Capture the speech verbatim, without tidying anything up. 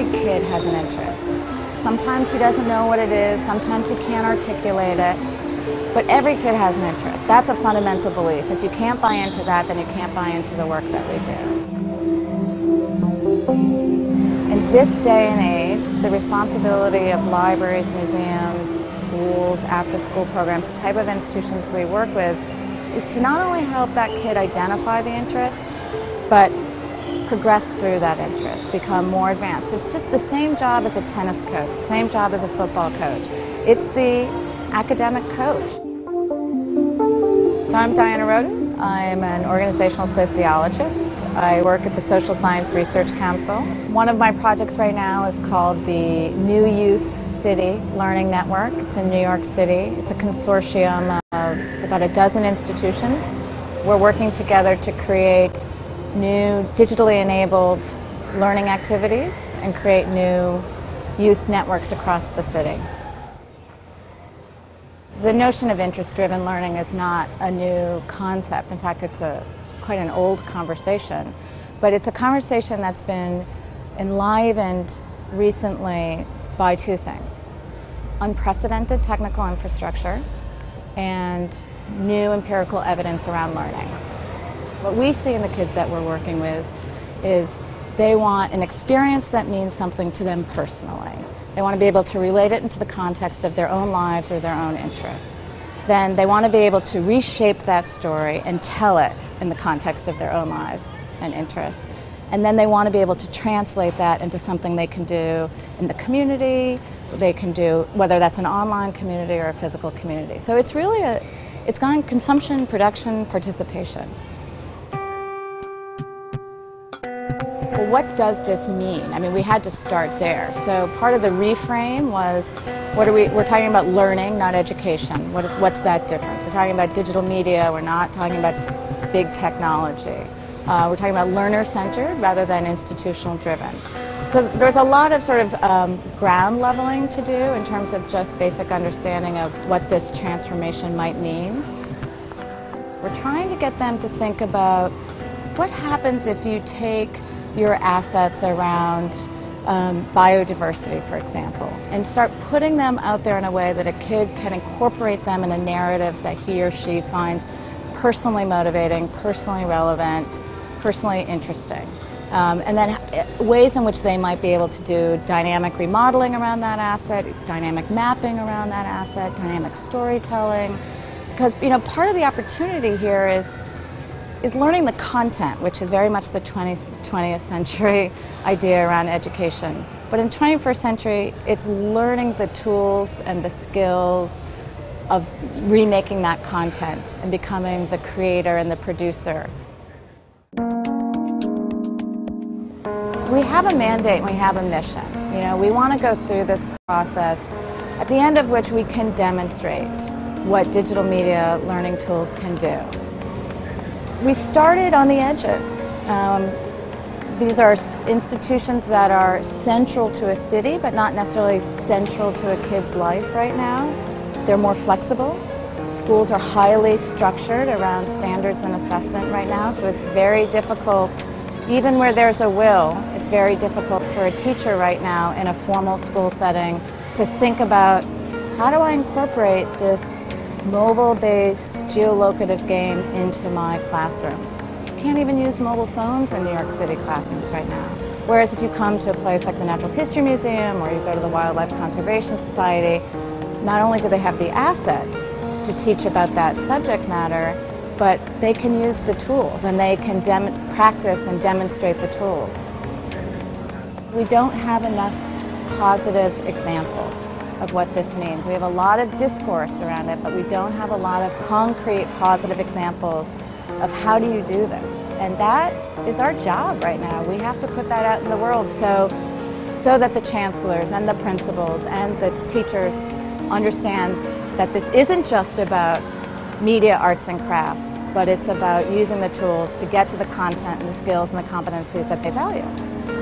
every kid has an interest. Sometimes he doesn't know what it is, sometimes he can't articulate it, but every kid has an interest. That's a fundamental belief. If you can't buy into that, then you can't buy into the work that we do. In this day and age, the responsibility of libraries, museums, schools, after-school programs, the type of institutions we work with, is to not only help that kid identify the interest, but progress through that interest, become more advanced. It's just the same job as a tennis coach, the same job as a football coach. It's the academic coach. So I'm Diana Rhoten. I'm an organizational sociologist. I work at the Social Science Research Council. One of my projects right now is called the New Youth City Learning Network. It's in New York City. It's a consortium of about a dozen institutions. We're working together to create new digitally enabled learning activities and create new youth networks across the city. The notion of interest-driven learning is not a new concept. In fact, it's a quite an old conversation, but it's a conversation that's been enlivened recently by two things: unprecedented technical infrastructure and new empirical evidence around learning. What we see in the kids that we're working with is they want an experience that means something to them personally. They want to be able to relate it into the context of their own lives or their own interests. Then they want to be able to reshape that story and tell it in the context of their own lives and interests. And then they want to be able to translate that into something they can do in the community, they can do, whether that's an online community or a physical community. So it's really a, it's gone consumption, production, participation. Well, what does this mean? I mean, we had to start there. So part of the reframe was, what are we, we're talking about learning, not education. What is, what's that difference? We're talking about digital media, we're not talking about big technology. Uh, we're talking about learner-centered rather than institutional-driven. So there's a lot of sort of um, ground leveling to do in terms of just basic understanding of what this transformation might mean. We're trying to get them to think about what happens if you take your assets around um, biodiversity, for example, and start putting them out there in a way that a kid can incorporate them in a narrative that he or she finds personally motivating, personally relevant, personally interesting. Um, and then ways in which they might be able to do dynamic remodeling around that asset, dynamic mapping around that asset, dynamic storytelling. Because, you know, part of the opportunity here is is learning the content, which is very much the twentieth century idea around education. But in the twenty-first century, it's learning the tools and the skills of remaking that content and becoming the creator and the producer. We have a mandate, we have a mission. You know, we want to go through this process, at the end of which we can demonstrate what digital media learning tools can do. We started on the edges. Um, these are institutions that are central to a city, but not necessarily central to a kid's life right now. They're more flexible. Schools are highly structured around standards and assessment right now, so it's very difficult, even where there's a will, it's very difficult for a teacher right now in a formal school setting to think about, how do I incorporate this mobile-based geolocative game into my classroom? You can't even use mobile phones in New York City classrooms right now. Whereas if you come to a place like the Natural History Museum or you go to the Wildlife Conservation Society, not only do they have the assets to teach about that subject matter, but they can use the tools and they can practice and demonstrate the tools. We don't have enough positive examples of what this means. We have a lot of discourse around it, but we don't have a lot of concrete, positive examples of how do you do this. And that is our job right now. We have to put that out in the world so, so that the chancellors and the principals and the teachers understand that this isn't just about media, arts, and crafts, but it's about using the tools to get to the content and the skills and the competencies that they value.